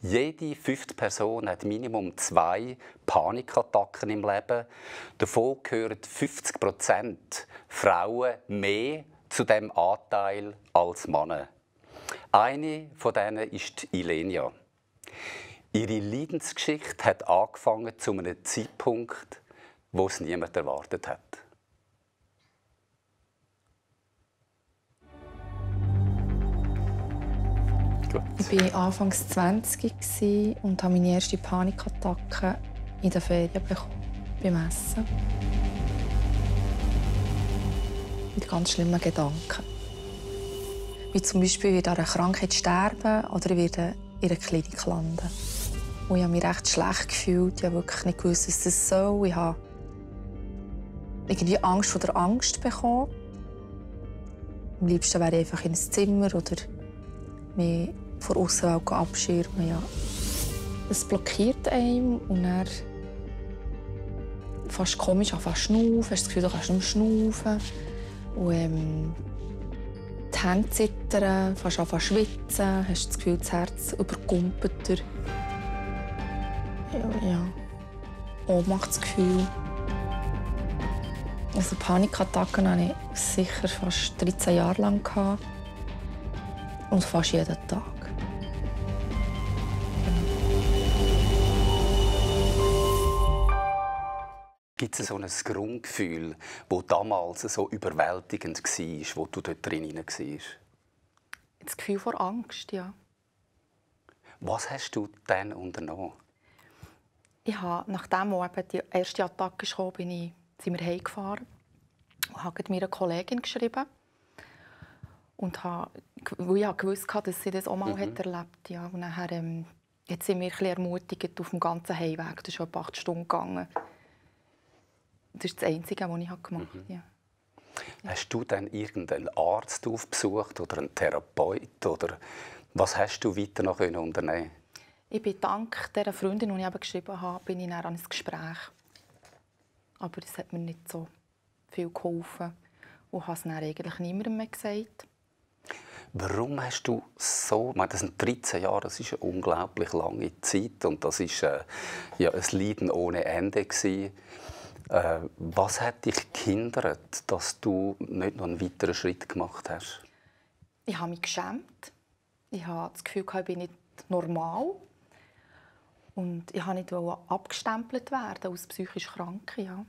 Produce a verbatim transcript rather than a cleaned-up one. Jede fünfte Person hat Minimum zwei Panikattacken im Leben. Davon gehören fünfzig Prozent Frauen mehr zu diesem Anteil als Männer. Eine von denen ist Ilenia. Ihre Leidensgeschichte hat angefangen zu einem Zeitpunkt, wo es niemand erwartet hat. Gut. Ich war anfangs zwanzig und habe meine erste Panikattacke in der Ferien bekommen, beim Essen. Mit ganz schlimmen Gedanken. Wie zum Beispiel, ich werde an einer Krankheit sterben oder ich werde in einer Klinik landen. Und ich habe mich recht schlecht gefühlt. Ich habe wirklich nicht gewusst, was das soll. Ich habe irgendwie Angst vor der Angst bekommen. Am liebsten wäre ich einfach in ein Zimmer oder mich von aussen abschirmen. Ja. Es blockiert einem und dann fast komisch anfangen zu schnaufen. Du hast das Gefühl, du kannst nicht mehr schnaufen. Und, ähm, die Hände zittern, fast anfangen zu schwitzen. Hast das Gefühl, das Herz überkumpelt dir. Ja, ja. Ohnmachtsgefühl. Also Panikattacken hatte ich sicher fast dreizehn Jahre lang. Und fast jeden Tag. Gibt es so ein Grundgefühl, das damals so überwältigend war, wo du dort drin warst? Das Gefühl vor Angst, ja. Was hast du dann unternommen? Ich habe, nachdem die erste Attacke kam, bin ich, sind wir heimgefahren und habe mir eine Kollegin geschrieben. Und habe, weil ich wusste, dass sie das auch mal mhm. erlebt hat. Ja. Und nachher, ähm, jetzt sind wir ein bisschen ermutigt auf dem ganzen Heimweg. Das ist etwa acht Stunden gegangen. Das ist das Einzige, was ich gemacht habe. Mhm. Ja. Ja. Hast du dann irgendeinen Arzt aufgesucht oder einen Therapeut? Oder was hast du weiter noch unternehmen? Ich bin dank dieser Freundin, die ich geschrieben habe, bin ich dann an ein Gespräch. Aber das hat mir nicht so viel geholfen. Und habe es dann eigentlich niemandem mehr gesagt. Warum hast du so, ich meine, das sind dreizehn Jahre, das ist eine unglaublich lange Zeit und das war äh, ja, ein Leiden ohne Ende. Äh, was hat dich gehindert, dass du nicht noch einen weiteren Schritt gemacht hast? Ich habe mich geschämt. Ich habe das Gefühl, ich bin nicht normal. Und ich wollte nicht abgestempelt werden als psychisch Kranke. Ja.